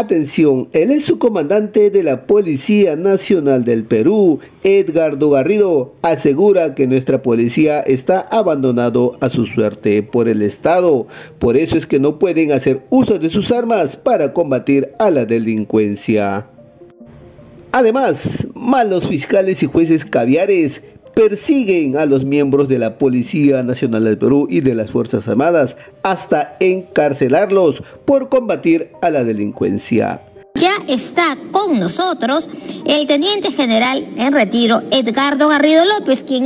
Atención, el ex subcomandante de la Policía Nacional del Perú, Edgardo Garrido, asegura que nuestra policía está abandonado a su suerte por el Estado. Por eso es que no pueden hacer uso de sus armas para combatir a la delincuencia. Además, malos fiscales y jueces caviares persiguen a los miembros de la Policía Nacional del Perú y de las Fuerzas Armadas hasta encarcelarlos por combatir a la delincuencia. Ya está con nosotros el teniente general en retiro Edgardo Garrido López, quien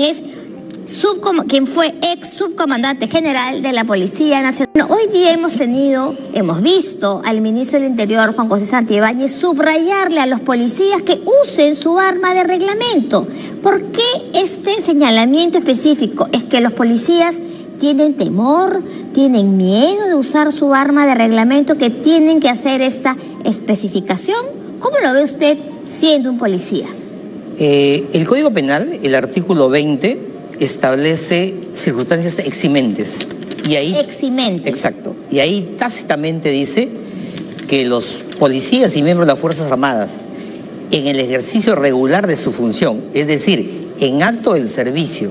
fue ex subcomandante general de la Policía Nacional. Bueno, hoy día hemos visto al ministro del Interior, Juan José Santibáñez, subrayarle a los policías que usen su arma de reglamento. ¿Por qué este señalamiento específico? Es que los policías tienen temor, tienen miedo de usar su arma de reglamento, que tienen que hacer esta especificación. ¿Cómo lo ve usted siendo un policía? El Código Penal, el artículo 20... establece circunstancias eximentes. Y ahí, eximentes. Exacto. Y ahí tácitamente dice que los policías y miembros de las Fuerzas Armadas, en el ejercicio regular de su función, es decir, en acto del servicio,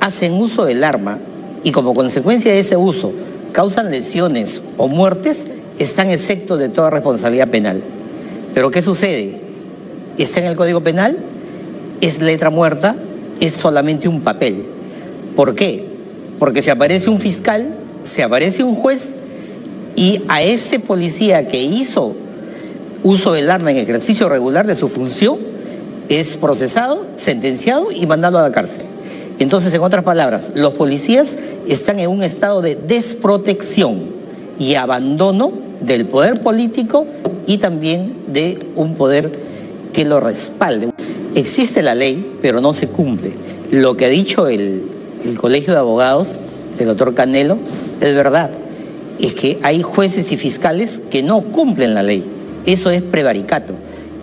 hacen uso del arma y como consecuencia de ese uso causan lesiones o muertes, están exentos de toda responsabilidad penal. Pero ¿qué sucede? Está en el Código Penal, es letra muerta, es solamente un papel. ¿Por qué? Porque se aparece un fiscal, se aparece un juez y a ese policía que hizo uso del arma en ejercicio regular de su función es procesado, sentenciado y mandado a la cárcel. Entonces, en otras palabras, los policías están en un estado de desprotección y abandono del poder político y también de un poder que lo respalde. Existe la ley, pero no se cumple. Lo que ha dicho el Colegio de Abogados, el doctor Canelo, es verdad. Es que hay jueces y fiscales que no cumplen la ley. Eso es prevaricato.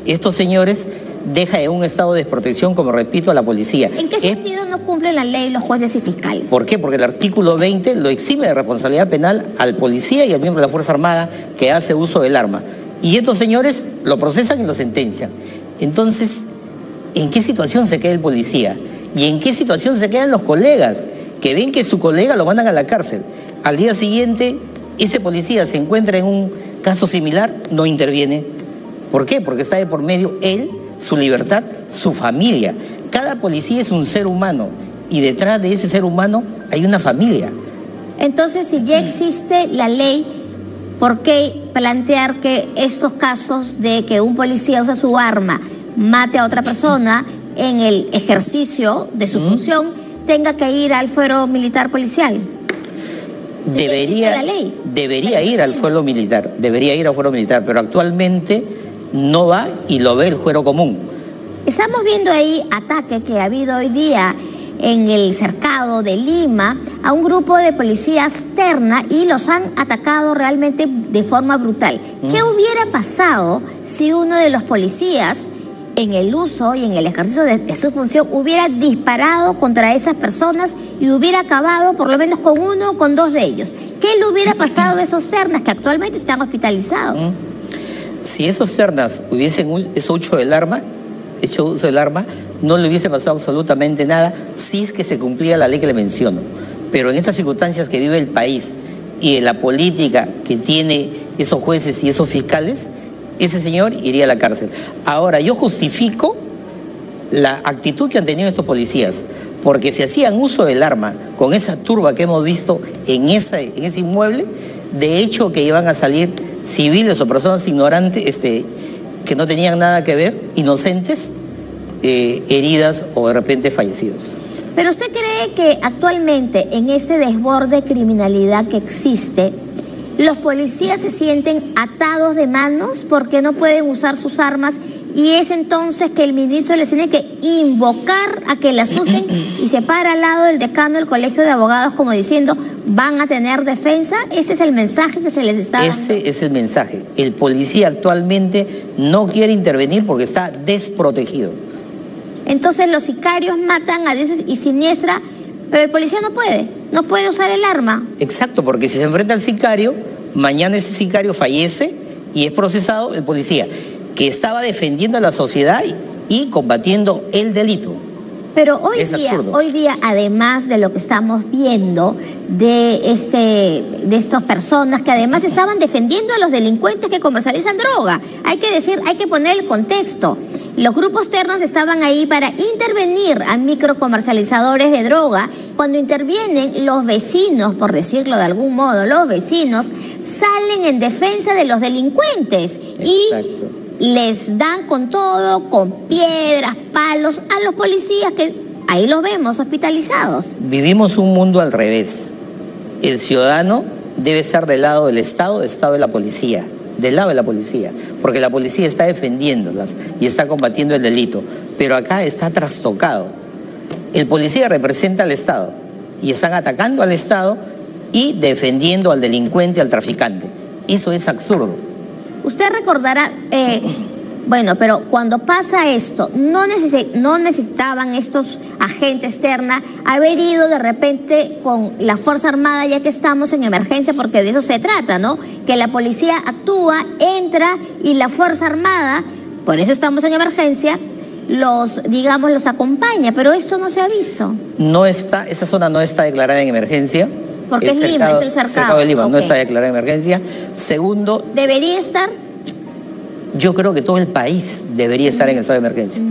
Estos señores dejan en un estado de desprotección, como repito, a la policía. ¿En qué sentido no cumplen la ley los jueces y fiscales? ¿Por qué? Porque el artículo 20 lo exime de responsabilidad penal al policía y al miembro de la Fuerza Armada que hace uso del arma. Y estos señores lo procesan y lo sentencian. Entonces, ¿en qué situación se queda el policía? ¿Y en qué situación se quedan los colegas que ven que su colega lo mandan a la cárcel? Al día siguiente, ese policía se encuentra en un caso similar, no interviene. ¿Por qué? Porque está de por medio él, su libertad, su familia. Cada policía es un ser humano y detrás de ese ser humano hay una familia. Entonces, si ya existe la ley, ¿por qué plantear que estos casos de que un policía usa su arma, mate a otra persona en el ejercicio de su función, tenga que ir al fuero militar policial? Debería ir al fuero militar, pero actualmente no va y lo ve el fuero común. Estamos viendo ahí ataques que ha habido hoy día en el cercado de Lima a un grupo de policías terna y los han atacado realmente de forma brutal. ¿Qué hubiera pasado si uno de los policías, en el uso y en el ejercicio de su función, hubiera disparado contra esas personas y hubiera acabado por lo menos con uno o con dos de ellos? ¿Qué le hubiera pasado a esos ternas que actualmente están hospitalizados? Si esos ternas hubiesen hecho uso del arma, no le hubiese pasado absolutamente nada si es que se cumplía la ley que le menciono. Pero en estas circunstancias que vive el país y en la política que tiene esos jueces y esos fiscales, ese señor iría a la cárcel. Ahora, yo justifico la actitud que han tenido estos policías, porque si hacían uso del arma con esa turba que hemos visto en ese inmueble, de hecho que iban a salir civiles o personas ignorantes, que no tenían nada que ver, inocentes, heridas o de repente fallecidos. ¿Pero usted cree que actualmente en ese desborde de criminalidad que existe, los policías se sienten atados de manos porque no pueden usar sus armas y es entonces que el ministro les tiene que invocar a que las usen y se para al lado del decano del Colegio de Abogados como diciendo van a tener defensa? ¿Ese es el mensaje que se les está dando? Ese es el mensaje. El policía actualmente no quiere intervenir porque está desprotegido. Entonces los sicarios matan a diestra y siniestra, pero el policía no puede usar el arma. Exacto, porque si se enfrenta al sicario, mañana ese sicario fallece y es procesado el policía que estaba defendiendo a la sociedad y combatiendo el delito. Pero hoy día, además de lo que estamos viendo de estas personas que además estaban defendiendo a los delincuentes que comercializan droga, hay que decir, hay que poner el contexto. Los grupos ternas estaban ahí para intervenir a microcomercializadores de droga. Cuando intervienen los vecinos, por decirlo de algún modo, los vecinos salen en defensa de los delincuentes. Exacto. Y les dan con todo, con piedras, palos, a los policías que ahí los vemos hospitalizados. Vivimos un mundo al revés. El ciudadano debe estar del lado del Estado de la policía, del lado de la policía, porque la policía está defendiéndolas y está combatiendo el delito, pero acá está trastocado. El policía representa al Estado y están atacando al Estado y defendiendo al delincuente, al traficante. Eso es absurdo. Usted recordará, bueno, pero cuando pasa esto, no necesitaban estos agentes terna haber ido de repente con la Fuerza Armada, ya que estamos en emergencia, porque de eso se trata, ¿no? Que la policía actúa, entra y la Fuerza Armada, por eso estamos en emergencia, los, digamos, los acompaña, pero esto no se ha visto. No está, esa zona no está declarada en emergencia. Porque es Lima, es el cercado de Lima, okay. No está declarada emergencia. Segundo, ¿debería estar? Yo creo que todo el país debería estar en estado de emergencia.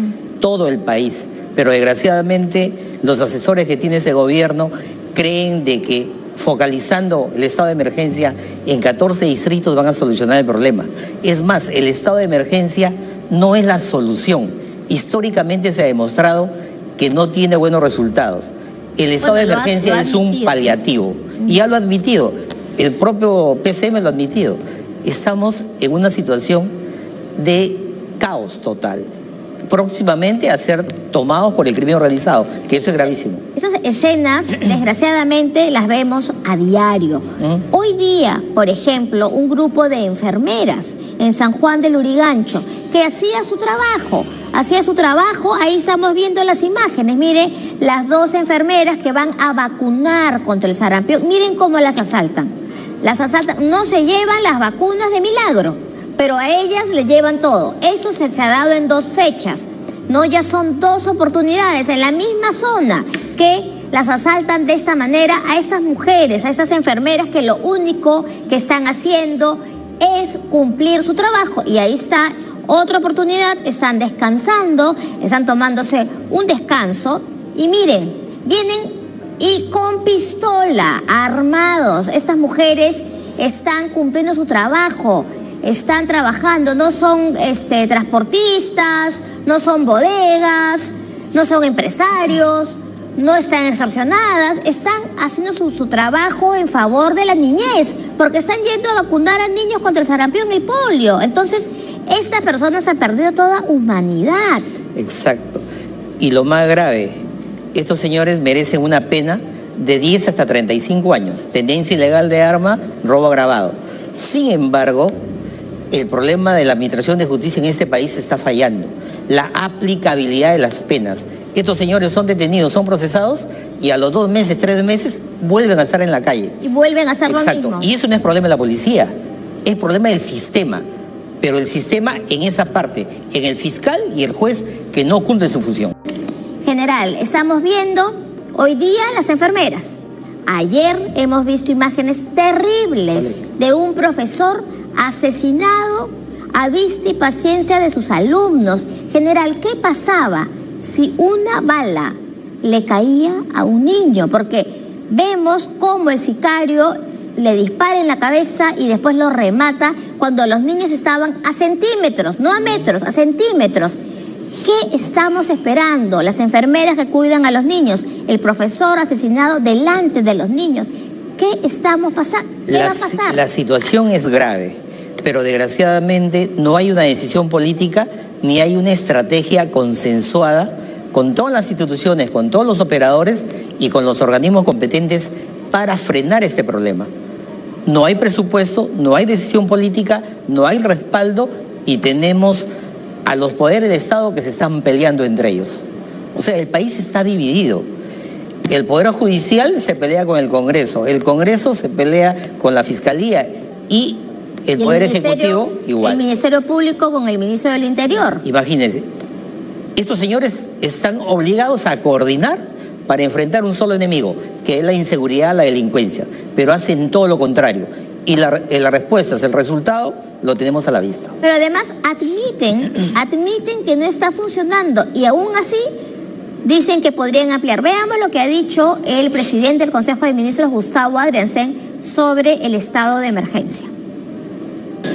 Todo el país. Pero desgraciadamente los asesores que tiene ese gobierno creen de que focalizando el estado de emergencia en 14 distritos van a solucionar el problema. Es más, el estado de emergencia no es la solución. Históricamente se ha demostrado que no tiene buenos resultados. El estado de emergencia es un paliativo. Y ya lo ha admitido. El propio PCM lo ha admitido. Estamos en una situación de caos total. Próximamente a ser tomados por el crimen organizado, que eso es gravísimo. Esas escenas, desgraciadamente, las vemos a diario. Hoy día, por ejemplo, un grupo de enfermeras en San Juan del Lurigancho que hacía su trabajo, ahí estamos viendo las imágenes, mire, las dos enfermeras que van a vacunar contra el sarampión, miren cómo las asaltan, no se llevan las vacunas de milagro, pero a ellas les llevan todo. Eso se ha dado en 2 fechas. No, ya son 2 oportunidades en la misma zona que las asaltan de esta manera a estas mujeres, a estas enfermeras que lo único que están haciendo es cumplir su trabajo. Y ahí está otra oportunidad, están descansando, están tomándose un descanso y miren, vienen y con pistola, armados, estas mujeres están cumpliendo su trabajo. Están trabajando, no son transportistas, no son bodegas, no son empresarios, no están extorsionadas, están haciendo su trabajo en favor de la niñez, porque están yendo a vacunar a niños contra el sarampión y el polio. Entonces, estas personas han perdido toda humanidad. Exacto. Y lo más grave, estos señores merecen una pena de 10 hasta 35 años, tenencia ilegal de arma, robo agravado. Sin embargo, el problema de la administración de justicia en este país está fallando. La aplicabilidad de las penas. Estos señores son detenidos, son procesados y a los 2 meses, 3 meses vuelven a estar en la calle. Y vuelven a hacer lo mismo. Exacto. Y eso no es problema de la policía, es problema del sistema. Pero el sistema en esa parte, en el fiscal y el juez que no cumple su función. General, estamos viendo hoy día las enfermeras. Ayer hemos visto imágenes terribles de un profesor asesinado a vista y paciencia de sus alumnos. General, ¿qué pasaba si una bala le caía a un niño? Porque vemos cómo el sicario le dispara en la cabeza y después lo remata cuando los niños estaban a centímetros, no a metros, a centímetros. ¿Qué estamos esperando? Las enfermeras que cuidan a los niños, el profesor asesinado delante de los niños. ¿Qué estamos pasando? ¿Qué va a pasar? La situación es grave, pero desgraciadamente no hay una decisión política ni hay una estrategia consensuada con todas las instituciones, con todos los operadores y con los organismos competentes para frenar este problema. No hay presupuesto, no hay decisión política, no hay respaldo y tenemos a los poderes del Estado que se están peleando entre ellos. O sea, el país está dividido. El Poder Judicial se pelea con el Congreso se pelea con la Fiscalía y El Poder Ejecutivo igual. El Ministerio Público con el Ministro del Interior. Imagínense, estos señores están obligados a coordinar para enfrentar un solo enemigo, que es la inseguridad, la delincuencia, pero hacen todo lo contrario. Y la respuesta es el resultado, lo tenemos a la vista. Pero además admiten que no está funcionando y aún así dicen que podrían ampliar. Veamos lo que ha dicho el presidente del Consejo de Ministros, Gustavo Adrianzén, sobre el estado de emergencia.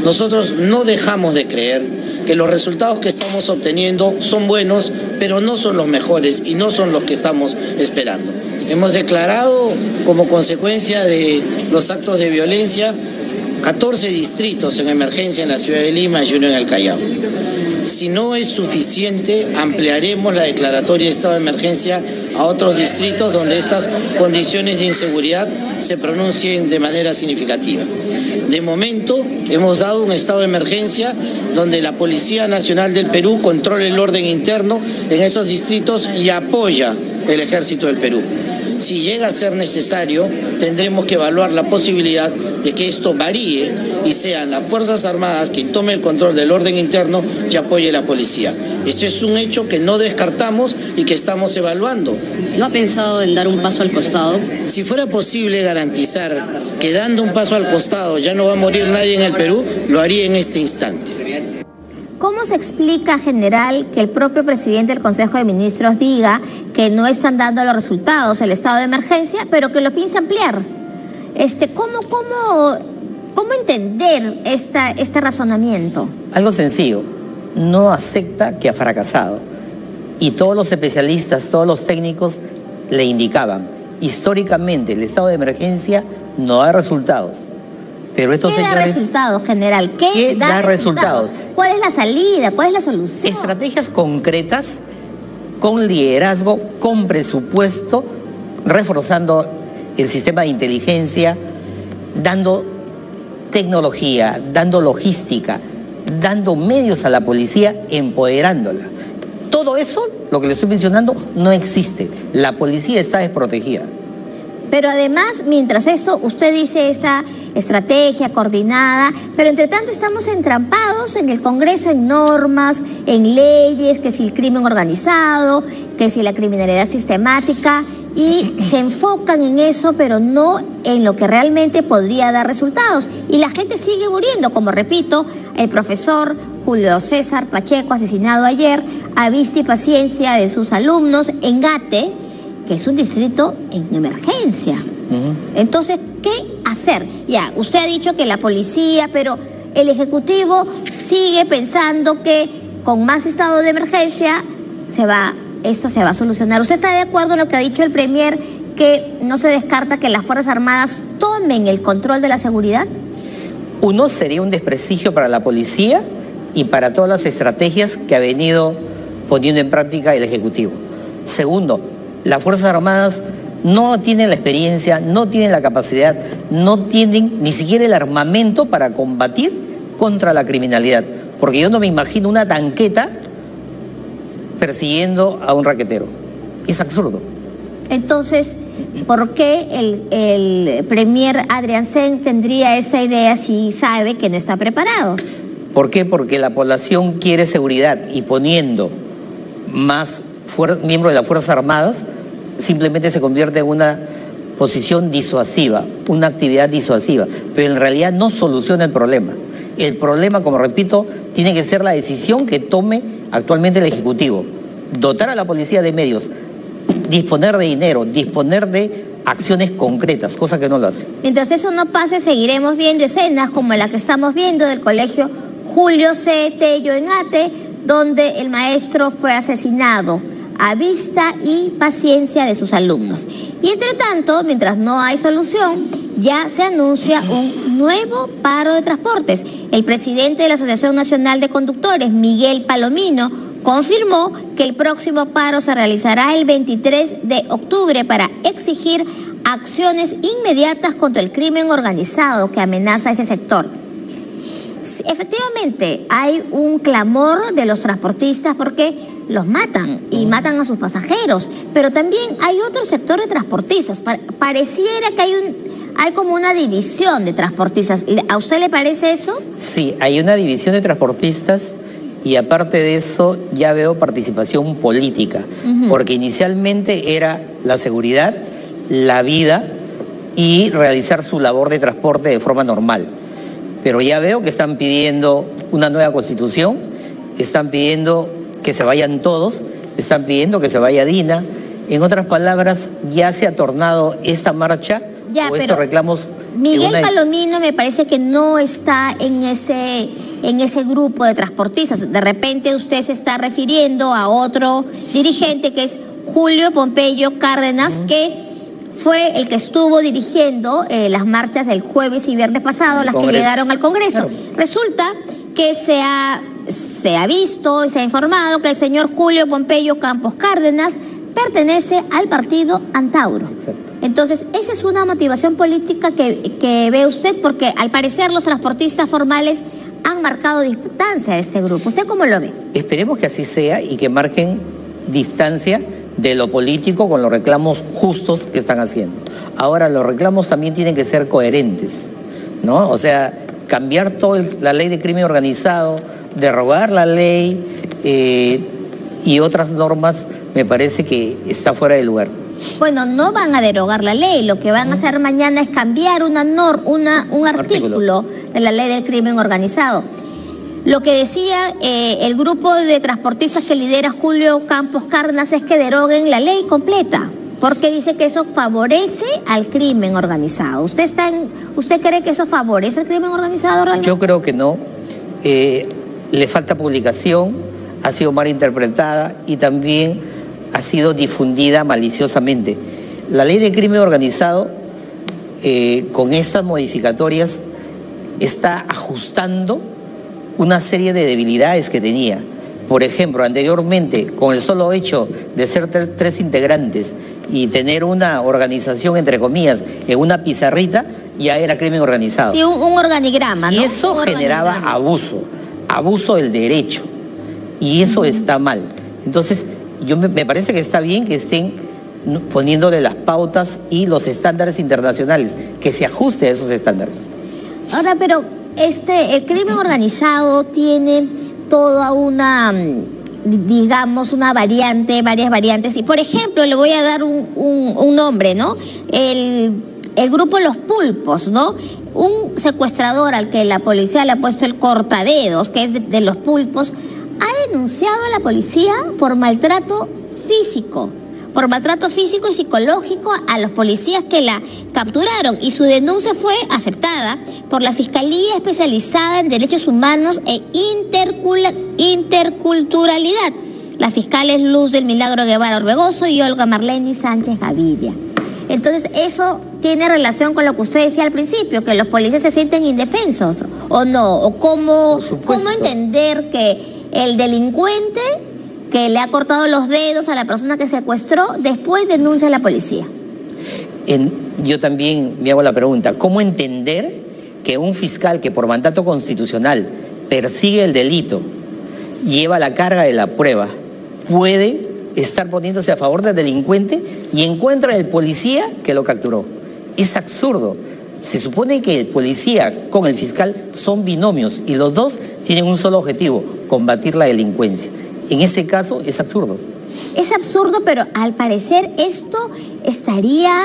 Nosotros no dejamos de creer que los resultados que estamos obteniendo son buenos, pero no son los mejores y no son los que estamos esperando. Hemos declarado como consecuencia de los actos de violencia 14 distritos en emergencia en la ciudad de Lima y uno en el Callao. Si no es suficiente, ampliaremos la declaratoria de estado de emergencia a otros distritos donde estas condiciones de inseguridad se pronuncien de manera significativa. De momento, hemos dado un estado de emergencia donde la Policía Nacional del Perú controla el orden interno en esos distritos y apoya el Ejército del Perú. Si llega a ser necesario, tendremos que evaluar la posibilidad de que esto varíe y sean las Fuerzas Armadas quien tome el control del orden interno y apoye a la policía. Esto es un hecho que no descartamos y que estamos evaluando. ¿No ha pensado en dar un paso al costado? Si fuera posible garantizar que dando un paso al costado ya no va a morir nadie en el Perú, lo haría en este instante. ¿Cómo se explica, general, que el propio presidente del Consejo de Ministros diga que no están dando los resultados el estado de emergencia, pero que lo piensa ampliar? ¿Cómo entender este razonamiento? Algo sencillo, no acepta que ha fracasado. Y todos los especialistas, todos los técnicos le indicaban, históricamente el estado de emergencia no da resultados. Pero estos señores, ¿qué da resultados, general? ¿Qué da resultados? ¿Cuál es la salida? ¿Cuál es la solución? Estrategias concretas, con liderazgo, con presupuesto, reforzando el sistema de inteligencia, dando tecnología, dando logística, dando medios a la policía, empoderándola. Todo eso, lo que le estoy mencionando, no existe. La policía está desprotegida. Pero además, mientras esto, usted dice esta estrategia coordinada, pero entre tanto estamos entrampados en el Congreso en normas, en leyes, que si el crimen organizado, que si la criminalidad sistemática, y se enfocan en eso, pero no en lo que realmente podría dar resultados. Y la gente sigue muriendo, como repito, el profesor Julio César Pacheco, asesinado ayer, a vista y paciencia de sus alumnos en Gate, que es un distrito en emergencia. Entonces, ¿qué hacer? Ya, usted ha dicho que la policía, pero el Ejecutivo sigue pensando que con más estado de emergencia esto se va a solucionar. ¿Usted está de acuerdo en lo que ha dicho el Premier, que no se descarta que las Fuerzas Armadas tomen el control de la seguridad? Uno, sería un desprestigio para la policía y para todas las estrategias que ha venido poniendo en práctica el Ejecutivo. Segundo, las Fuerzas Armadas no tienen la experiencia, no tienen la capacidad, no tienen ni siquiera el armamento para combatir contra la criminalidad. Porque yo no me imagino una tanqueta persiguiendo a un raquetero. Es absurdo. Entonces, ¿por qué el Premier Adrianzén tendría esa idea si sabe que no está preparado? ¿Por qué? Porque la población quiere seguridad y poniendo más miembro de las Fuerzas Armadas simplemente se convierte en una posición disuasiva, una actividad disuasiva, pero en realidad no soluciona el problema. El problema, como repito, tiene que ser la decisión que tome actualmente el Ejecutivo: dotar a la policía de medios, disponer de dinero, disponer de acciones concretas, cosa que no lo hace. Mientras eso no pase, seguiremos viendo escenas como la que estamos viendo del colegio Julio C. Tello en Ate, donde el maestro fue asesinado a vista y paciencia de sus alumnos. Y entre tanto, mientras no hay solución, ya se anuncia un nuevo paro de transportes. El presidente de la Asociación Nacional de Conductores, Miguel Palomino, confirmó que el próximo paro se realizará el 23 de octubre para exigir acciones inmediatas contra el crimen organizado que amenaza ese sector. Efectivamente, hay un clamor de los transportistas porque los matan y matan a sus pasajeros. Pero también hay otro sector de transportistas. Pareciera que hay como una división de transportistas. ¿A usted le parece eso? Sí, hay una división de transportistas y aparte de eso ya veo participación política. Porque inicialmente era la seguridad, la vida y realizar su labor de transporte de forma normal. Pero ya veo que están pidiendo una nueva constitución, están pidiendo que se vayan todos, están pidiendo que se vaya Dina. En otras palabras, ya se ha tornado esta marcha ya, o estos reclamos. Miguel Palomino me parece que no está en ese grupo de transportistas. De repente usted se está refiriendo a otro dirigente que es Julio Pompeyo Cárdenas, que fue el que estuvo dirigiendo las marchas del jueves y viernes pasado, las que llegaron al Congreso. Claro. Resulta que se ha visto y se ha informado que el señor Julio Pompeyo Campos Cárdenas pertenece al partido Antauro. Exacto. Entonces, esa es una motivación política que ve usted, porque al parecer los transportistas formales han marcado distancia de este grupo. ¿Usted cómo lo ve? Esperemos que así sea y que marquen distancia de lo político con los reclamos justos que están haciendo. Ahora, los reclamos también tienen que ser coherentes, ¿no? O sea, cambiar toda la ley de crimen organizado, derrogar la ley y otras normas, me parece que está fuera de lugar. Bueno, no van a derogar la ley, lo que van a hacer mañana es cambiar un artículo de la ley del crimen organizado. Lo que decía el grupo de transportistas que lidera Julio Campos Cárdenas es que deroguen la ley completa, porque dice que eso favorece al crimen organizado. ¿Usted cree que eso favorece al crimen organizado realmente? Yo creo que no. Le falta publicación, ha sido mal interpretada y también ha sido difundida maliciosamente. La ley de crimen organizado, con estas modificatorias, está ajustando una serie de debilidades que tenía. Por ejemplo, anteriormente, con el solo hecho de ser tres integrantes y tener una organización, entre comillas, en una pizarrita, ya era crimen organizado. Sí, un organigrama, ¿no? Y eso generaba abuso del derecho. Y eso está mal. Entonces, me parece que está bien que estén poniéndole las pautas y los estándares internacionales, que se ajuste a esos estándares. Ahora, pero el crimen organizado tiene toda una, digamos, una variante, varias variantes. Y por ejemplo, le voy a dar un nombre, ¿no? El grupo Los Pulpos, ¿no? Un secuestrador al que la policía le ha puesto el cortadedos, que es de Los Pulpos, ha denunciado a la policía por maltrato físico. Por maltrato físico y psicológico a los policías que la capturaron, y su denuncia fue aceptada por la Fiscalía Especializada en Derechos Humanos e Interculturalidad, las fiscales Luz del Milagro Guevara Orbegoso y Olga Marlene Sánchez Gavidia. Entonces, eso tiene relación con lo que usted decía al principio, que los policías se sienten indefensos, ¿o no? ¿O cómo entender que el delincuente que le ha cortado los dedos a la persona que secuestró, después denuncia a la policía? Yo también me hago la pregunta, ¿cómo entender que un fiscal que por mandato constitucional persigue el delito, lleva la carga de la prueba, puede estar poniéndose a favor del delincuente y encuentra al policía que lo capturó? Es absurdo. Se supone que el policía con el fiscal son binomios y los dos tienen un solo objetivo, combatir la delincuencia. En ese caso es absurdo. Es absurdo, pero al parecer esto estaría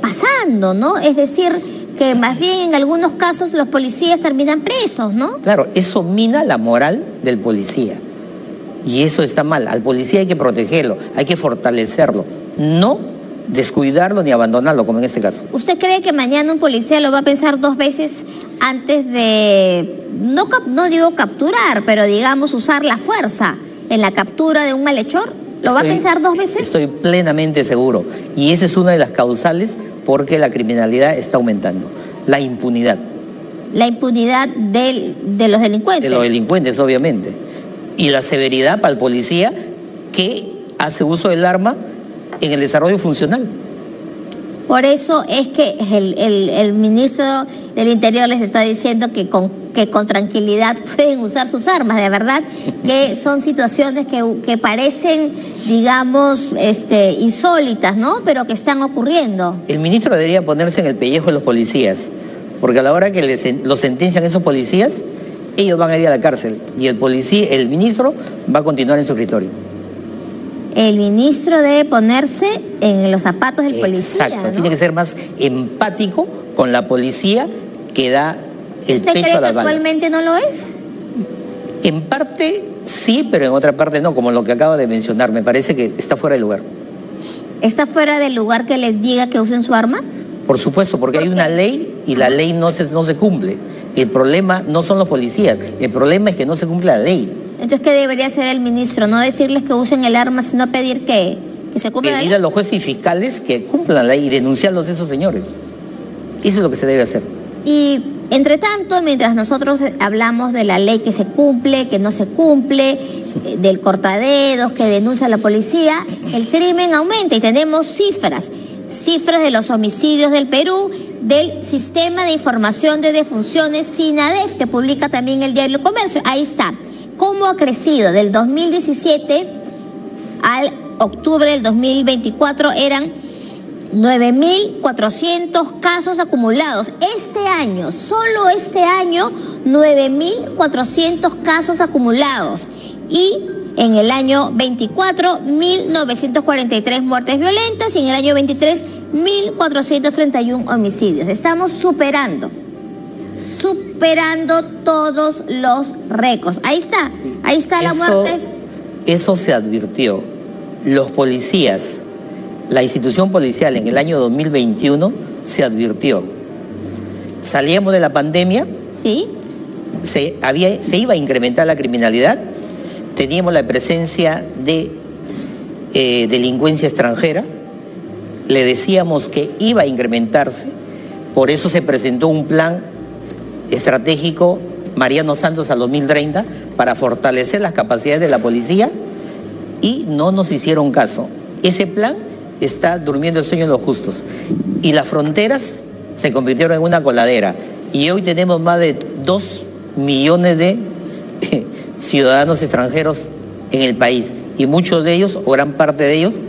pasando, ¿no? Es decir, que más bien en algunos casos los policías terminan presos, ¿no? Claro, eso mina la moral del policía. Y eso está mal. Al policía hay que protegerlo, hay que fortalecerlo. No descuidarlo ni abandonarlo, como en este caso. ¿Usted cree que mañana un policía lo va a pensar dos veces antes de, no digo capturar, pero digamos usar la fuerza en la captura de un malhechor? ¿Lo va a pensar dos veces? Estoy plenamente seguro. Y esa es una de las causales porque la criminalidad está aumentando. La impunidad. La impunidad de los delincuentes. De los delincuentes, obviamente. Y la severidad para el policía que hace uso del arma en el desarrollo funcional. Por eso es que el ministro del Interior les está diciendo que con tranquilidad pueden usar sus armas, de verdad, que son situaciones que parecen, digamos, insólitas, ¿no? Pero que están ocurriendo. El ministro debería ponerse en el pellejo de los policías, porque a la hora que los sentencian esos policías, ellos van a ir a la cárcel y el ministro va a continuar en su escritorio. El ministro debe ponerse en los zapatos del policía. Exacto, ¿no? Tiene que ser más empático con la policía que da el pecho a las balas. ¿Usted cree que actualmente no lo es? En parte sí, pero en otra parte no, como lo que acaba de mencionar. Me parece que está fuera de lugar. ¿Está fuera del lugar que les diga que usen su arma? Por supuesto, porque hay una ley y la ley no se cumple. El problema no son los policías, el problema es que no se cumple la ley. Entonces, ¿qué debería hacer el ministro? No decirles que usen el arma, sino pedir que se cumpla la ley. Pedir a los jueces y fiscales que cumplan la ley y denunciarlos a esos señores. Eso es lo que se debe hacer. Y, entre tanto, mientras nosotros hablamos de la ley que se cumple, que no se cumple, del cortadedos, que denuncia la policía, el crimen aumenta y tenemos cifras. Cifras de los homicidios del Perú, del Sistema de Información de Defunciones SINADEF, que publica también el diario El Comercio. Ahí está. ¿Cómo ha crecido? Del 2017 al octubre del 2024 eran 9.400 casos acumulados. Este año, solo este año, 9.400 casos acumulados. Y en el año 24, 1.943 muertes violentas y en el año 23, 1.431 homicidios. Estamos superando todos los récords. Ahí está, sí. Ahí está la muerte. Eso se advirtió. Los policías, la institución policial en el año 2021 se advirtió. Salíamos de la pandemia, sí. Se iba a incrementar la criminalidad, teníamos la presencia de delincuencia extranjera, le decíamos que iba a incrementarse, por eso se presentó un plan estratégico Mariano Santos al 2030 para fortalecer las capacidades de la policía y no nos hicieron caso. Ese plan está durmiendo el sueño de los justos y las fronteras se convirtieron en una coladera y hoy tenemos más de 2 millones de ciudadanos extranjeros en el país y muchos de ellos o gran parte de ellos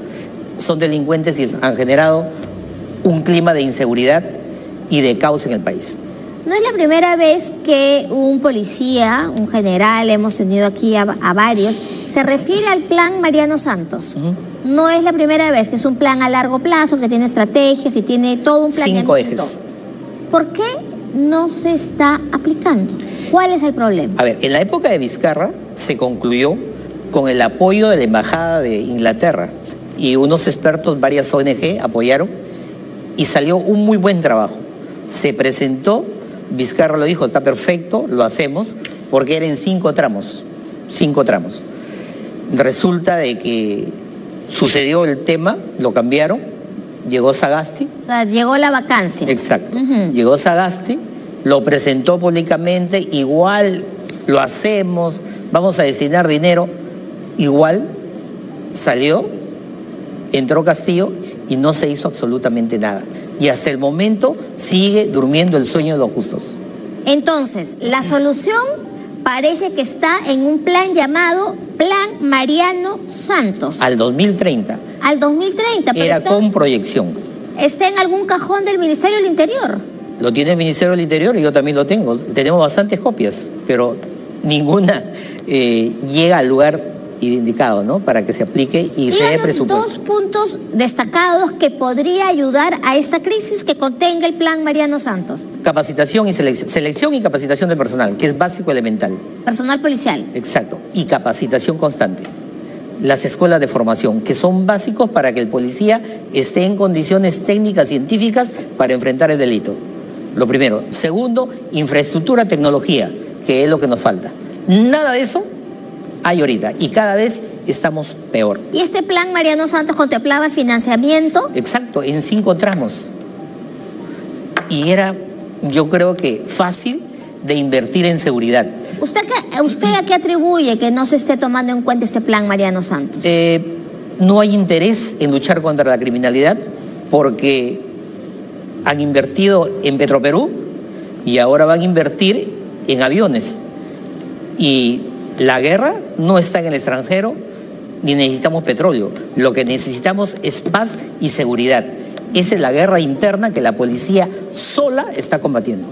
son delincuentes y han generado un clima de inseguridad y de caos en el país. No es la primera vez que un policía, un general, hemos tenido aquí a varios, se refiere al plan Mariano Santos. No es la primera vez, que es un plan a largo plazo, que tiene estrategias y tiene todo un planeamiento. 5 ejes. ¿Por qué no se está aplicando? ¿Cuál es el problema? A ver, en la época de Vizcarra se concluyó con el apoyo de la Embajada de Inglaterra y unos expertos, varias ONG, apoyaron y salió un muy buen trabajo. Se presentó, Vizcarra lo dijo, está perfecto, lo hacemos, porque eran 5 tramos. Resulta de que sucedió el tema, lo cambiaron, llegó Sagasti. O sea, llegó la vacancia. Exacto. Llegó Sagasti, lo presentó públicamente, igual lo hacemos, vamos a destinar dinero, igual salió, entró Castillo y no se hizo absolutamente nada. Y hasta el momento sigue durmiendo el sueño de los justos. Entonces, la solución parece que está en un plan llamado Plan Mariano Santos. Al 2030. Al 2030. Pero era con proyección. ¿Está en algún cajón del Ministerio del Interior? Lo tiene el Ministerio del Interior y yo también lo tengo. Tenemos bastantes copias, pero ninguna llega al lugar indicado, ¿no? Para que se aplique y se dé presupuesto. 2 puntos destacados que podría ayudar a esta crisis que contenga el plan Mariano Santos. Capacitación y selección. Selección y capacitación del personal, que es básico elemental. Personal policial. Exacto. Y capacitación constante. Las escuelas de formación, que son básicos para que el policía esté en condiciones técnicas, científicas, para enfrentar el delito. Lo primero. Segundo, infraestructura, tecnología, que es lo que nos falta. Nada de eso hay ahorita y cada vez estamos peor. ¿Y este plan Mariano Santos contemplaba el financiamiento? Exacto, en 5 tramos. Y era, yo creo que fácil de invertir en seguridad. ¿Usted a qué atribuye que no se esté tomando en cuenta este plan Mariano Santos? No hay interés en luchar contra la criminalidad porque han invertido en Petroperú y ahora van a invertir en aviones. Y la guerra no está en el extranjero ni necesitamos petróleo. Lo que necesitamos es paz y seguridad. Esa es la guerra interna que la policía sola está combatiendo.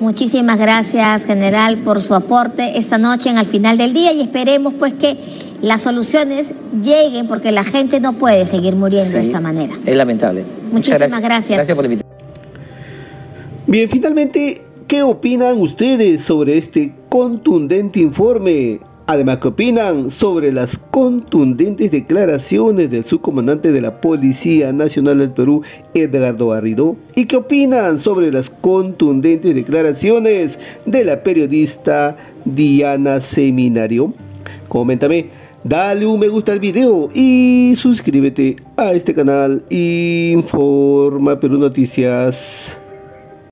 Muchísimas gracias, general, por su aporte esta noche en Al Final del Día, y esperemos pues que las soluciones lleguen, porque la gente no puede seguir muriendo de esta manera. Es lamentable. Muchísimas gracias. Gracias por invitarme. Bien, finalmente, ¿qué opinan ustedes sobre este contundente informe? Además, ¿qué opinan sobre las contundentes declaraciones del subcomandante de la Policía Nacional del Perú, Edgardo Garrido? ¿Y qué opinan sobre las contundentes declaraciones de la periodista Diana Seminario? Coméntame, dale un me gusta al video y suscríbete a este canal Informa Perú Noticias.